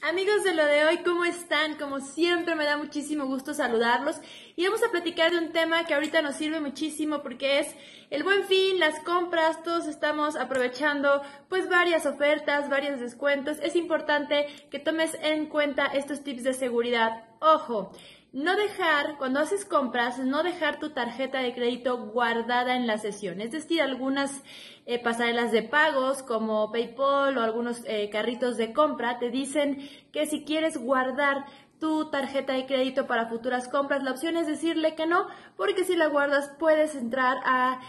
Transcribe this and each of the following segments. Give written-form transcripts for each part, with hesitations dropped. Amigos de Lo de Hoy, ¿cómo están? Como siempre me da muchísimo gusto saludarlos y vamos a platicar de un tema que ahorita nos sirve muchísimo porque es el Buen Fin, las compras, todos estamos aprovechando pues varias ofertas, varios descuentos. Es importante que tomes en cuenta estos tips de seguridad. Ojo, no dejar, cuando haces compras, no dejar tu tarjeta de crédito guardada en la sesión. Es decir, algunas pasarelas de pagos como PayPal o algunos carritos de compra te dicen que si quieres guardar tu tarjeta de crédito para futuras compras, la opción es decirle que no, porque si la guardas puedes entrar a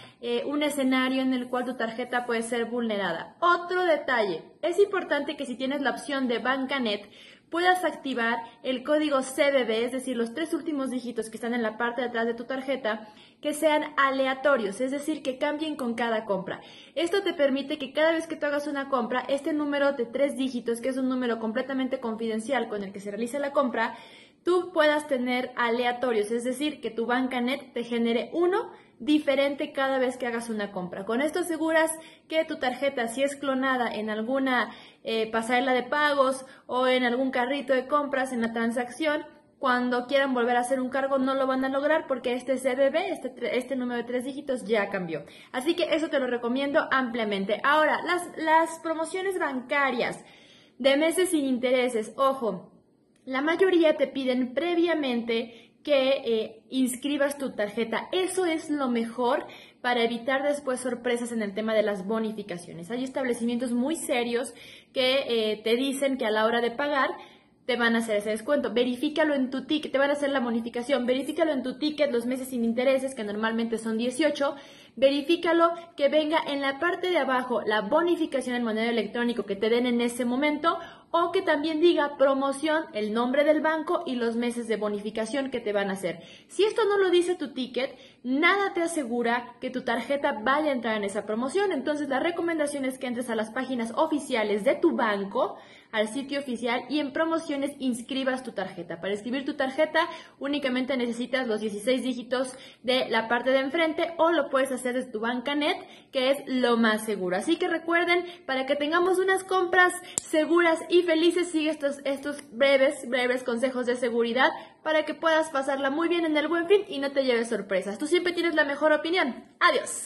un escenario en el cual tu tarjeta puede ser vulnerada. Otro detalle, es importante que si tienes la opción de BancaNet, puedas activar el código CVV, es decir, los 3 últimos dígitos que están en la parte de atrás de tu tarjeta, que sean aleatorios, es decir, que cambien con cada compra. Esto te permite que cada vez que tú hagas una compra, este número de 3 dígitos, que es un número completamente confidencial con el que se realiza la compra, tú puedas tener aleatorios, es decir, que tu BancaNet te genere uno diferente cada vez que hagas una compra. Con esto aseguras que tu tarjeta, si es clonada en alguna pasarela de pagos o en algún carrito de compras en la transacción, cuando quieran volver a hacer un cargo no lo van a lograr porque este CVV, este número de 3 dígitos ya cambió. Así que eso te lo recomiendo ampliamente. Ahora, las promociones bancarias de meses sin intereses, ojo, la mayoría te piden previamente que inscribas tu tarjeta. Eso es lo mejor para evitar después sorpresas en el tema de las bonificaciones. Hay establecimientos muy serios que te dicen que a la hora de pagar te van a hacer ese descuento. Verifícalo en tu ticket, te van a hacer la bonificación. Verifícalo en tu ticket, los meses sin intereses, que normalmente son 18. Verifícalo que venga en la parte de abajo la bonificación en monedero electrónico que te den en ese momento o que también diga promoción, el nombre del banco y los meses de bonificación que te van a hacer. Si esto no lo dice tu ticket, nada te asegura que tu tarjeta vaya a entrar en esa promoción. Entonces, la recomendación es que entres a las páginas oficiales de tu banco, al sitio oficial y en promociones inscribas tu tarjeta. Para inscribir tu tarjeta únicamente necesitas los 16 dígitos de la parte de enfrente o lo puedes hacer desde tu BancaNet, que es lo más seguro. Así que recuerden, para que tengamos unas compras seguras y felices, sigue estos breves consejos de seguridad para que puedas pasarla muy bien en el Buen Fin y no te lleves sorpresas. Tú siempre tienes la mejor opinión. Adiós.